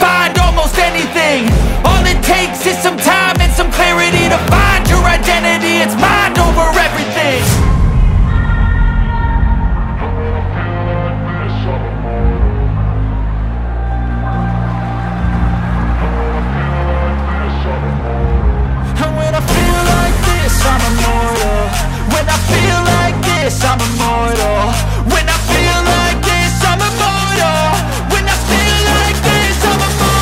find almost anything. All it takes is some time and some clarity to find your identity. It's mind over everything. I'm immortal. When I feel like this, I'm immortal. When I feel like this, I'm immortal.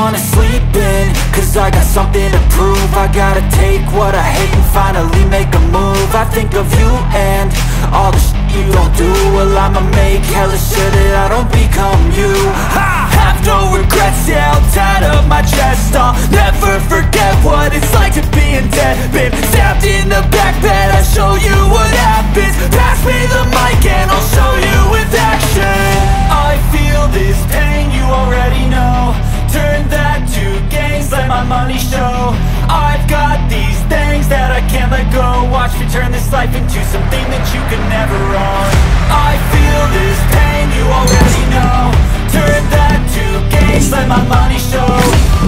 wanna sleep in, cause I got something to prove. I gotta take what I hate and finally make a move. I think of you and all the shit you don't do. Well, I'ma make hella sure that I don't become you. I have no regrets, yeah, I'll tie up my chest. I'll never forget what it's like to be in debt. Been stabbed in the back bed, I'll show you what happens. Pass me the mic and I'll show you with action. I feel this pain, you already know. Turn that to gains, let my money show. I've got these things that I can't let go. Watch me turn this life into something that you could never own. I feel this pain, you already know. Turn that to gains, let my money show.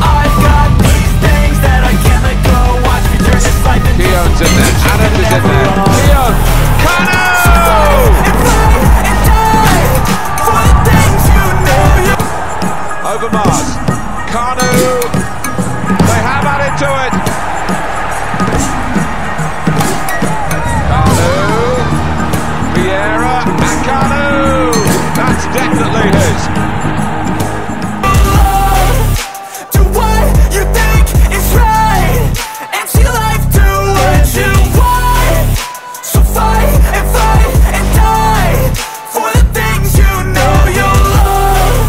I've got these things that I can't let go. Watch me turn this life into something that you could never own. Overmars, Kanu, they have added to it. Kanu, Pierre and Kanu, that's definitely his. Do what you think is right, and see life do what you want. So fight and die for the things you know you love.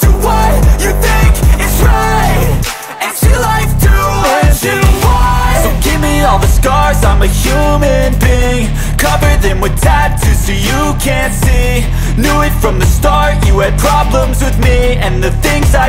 Do what you think is right, and see life do what you want. So give me all the scars, I'm a human being. Cover them with tattoos so you can't see. Knew it from the start, you had problems with me. And the things I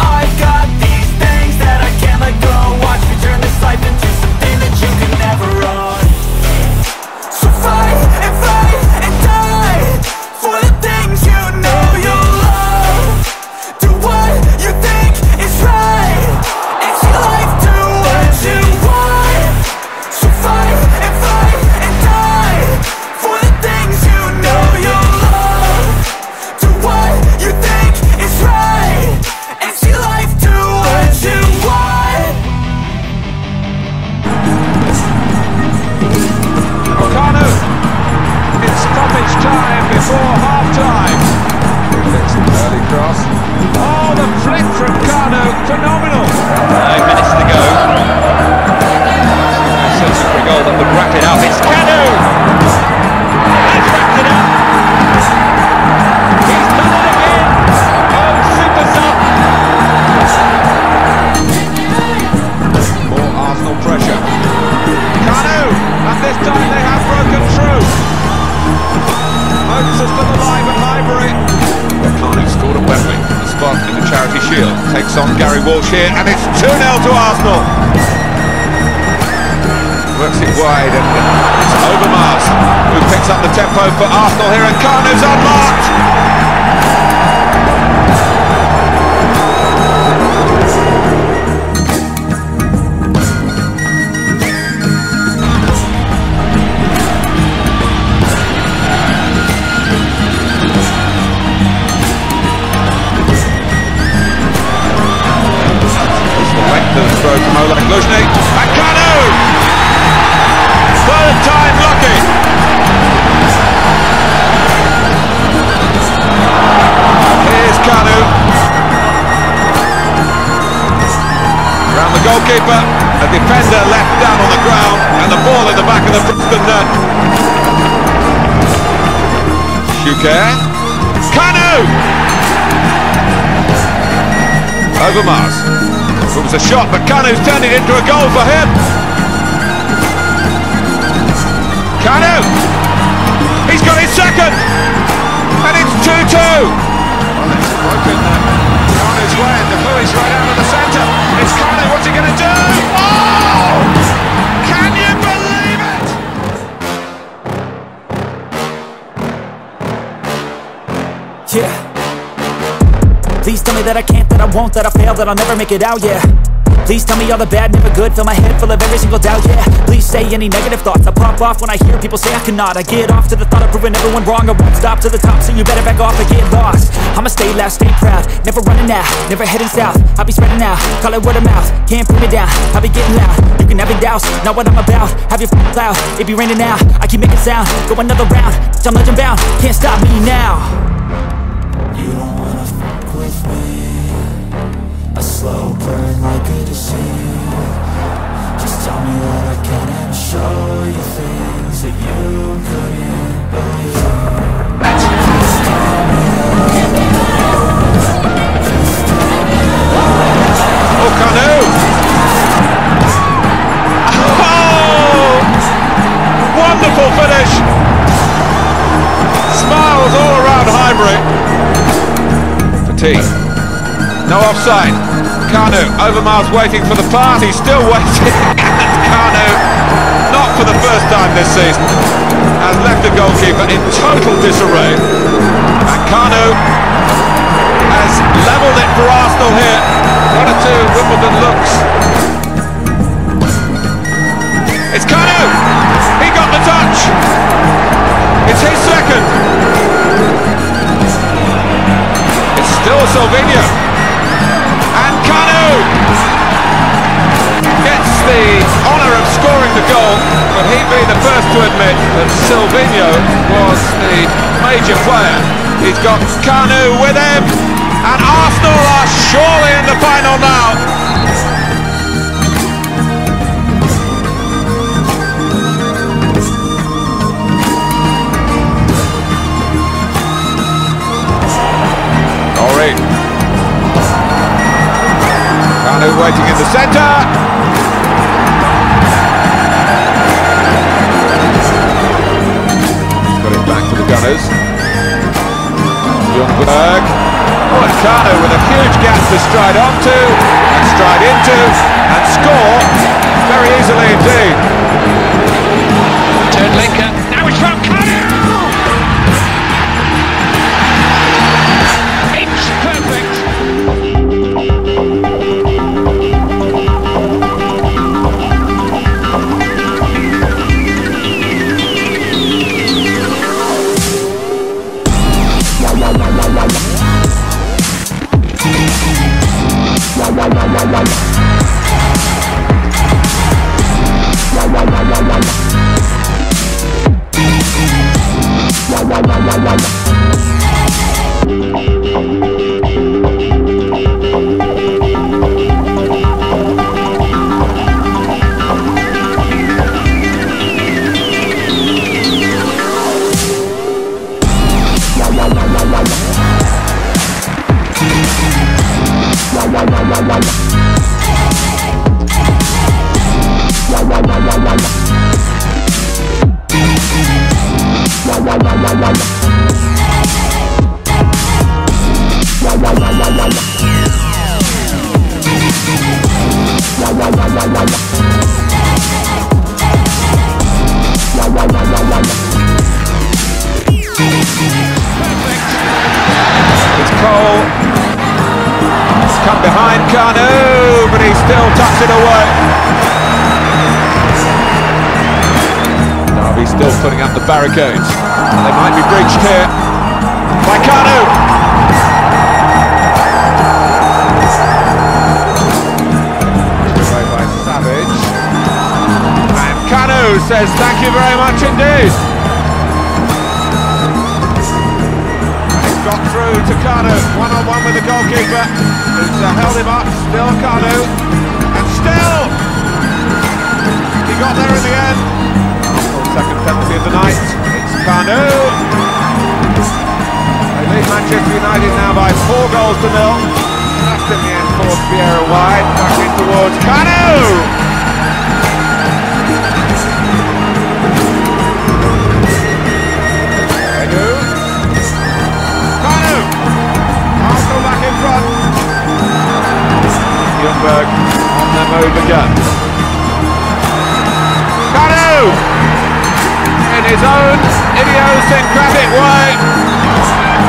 I've got these things that I can't let go. Watch me turn this life into something that you could never own. So fight and die for the things you know you love. Do what you think is right, and see life do what you want. So fight and die for the things you know you love. Do what you think is right, and see life do what you want. Kanu, it's stoppage time before half-time. It's an early cross. Oh, the flick from Kanu, phenomenal. 9 minutes to go. Searching for a goal that would wrap it up. It's Kanu. Has wrapped it up. He's done it again. Oh, super sub. More Arsenal pressure. Kanu, and this time they have broken through. Moses is still alive at Highbury. Kanu scored at Wembley. The spark in the Charity Shield takes on Gary Walsh here, and it's 2-0 to Arsenal. Works it wide, and it's Overmars who picks up the tempo for Arsenal here, and Kanu's unmarked. It's the length of the throw from Oleg Luzhny, and Kanu! Third time lucky! Here's Kanu. Around the goalkeeper, a defender left down on the ground, and the ball in the back of the Preston net. Schuker. Kanu! Overmars. It was a shot, but Kanu's turned it into a goal for him. Kanu! He's got his second! And it's 2-2! Well, it's broken now. Kanu's way, and the Bluey's right out of the centre. It's Kanu, what's he going to do? Oh! Can you believe it? Yeah. Please tell me that I can't, that I won't, that I fail, that I'll never make it out, yeah. Please tell me all the bad, never good. Fill my head full of every single doubt, yeah. Please say any negative thoughts. I pop off when I hear people say I cannot. I get off to the thought of proving everyone wrong. I won't stop to the top, so you better back off or get lost. I'ma stay loud, stay proud, never running out, never heading south. I'll be spreading out, call it word of mouth. Can't put me down, I'll be getting loud. You can have it douse, not what I'm about. Have your f***ing cloud, it be raining out. I keep making sound, go another round. Bitch, I'm legend bound, can't stop me now. You don't wanna fuck with me. A slow burn like a disease. Just tell me that I can and show you things that you couldn't believe. Just tell me that I can. Oh, Kanu! Wonderful finish! Smiles all around Highbury. Fatigue. No offside. Kanu. Overmars waiting for the pass. He's still waiting. And Kanu, not for the first time this season, has left the goalkeeper in total disarray. And Kanu has levelled it for Arsenal here. 1-2 Wimbledon looks. It's Kanu! Touch! It's his second! It's still Slovenia! And Kanu! Gets the honour of scoring the goal, but he'd be the first to admit that Slovenia was the major player. He's got Kanu with him, and Arsenal are surely in the final now! Kanu waiting in the centre. He's got it back to the Gunners. Jungberg. Oh, and Kanu with a huge gap to stride onto, and stride into, and score very easily indeed. Turn Lincoln. Now it's from Kanu! Putting up the barricades, and they might be breached here by Kanu. Away by Savage, and Kanu says thank you very much indeed. And it got through to Kanu, one-on-one with the goalkeeper, who's held him up. Still Kanu, and still he got there in the end. Second penalty of the night, it's Kanu. They lead Manchester United now by 4 goals to 0. Left in the end for Pierre wide, back in towards Kanu! They do. Kanu! Arsenal back in front. Jungberg on the move again. Kanu! His own idiosyncratic way.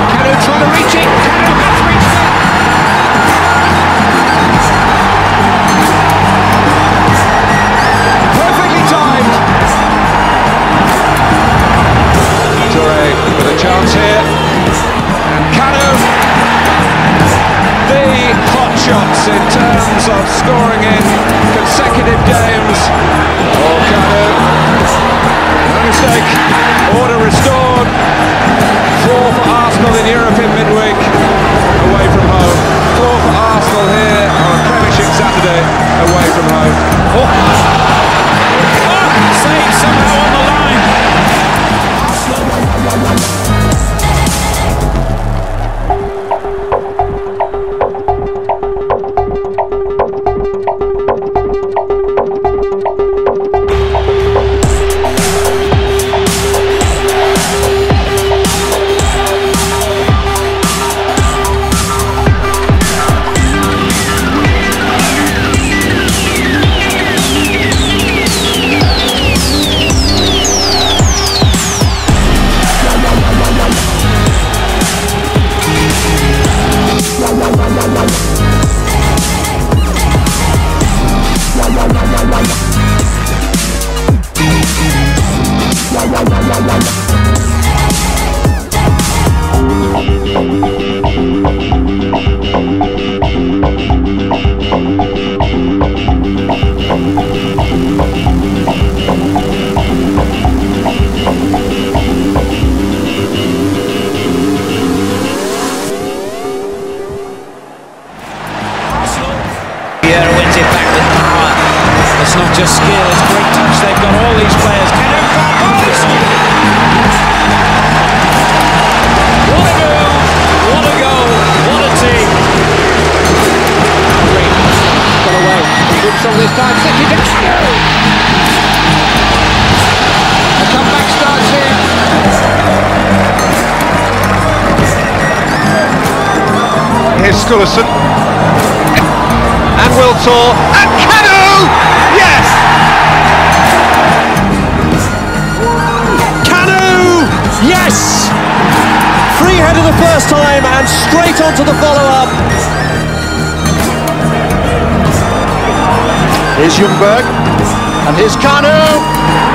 Kanu trying to reach it. Kanu has reached it. Touré, and Wiltor, and Kanu! Yes! Kanu! Yes! Free-header the first time, and straight onto the follow-up. Here's Jungberg, and here's Kanu!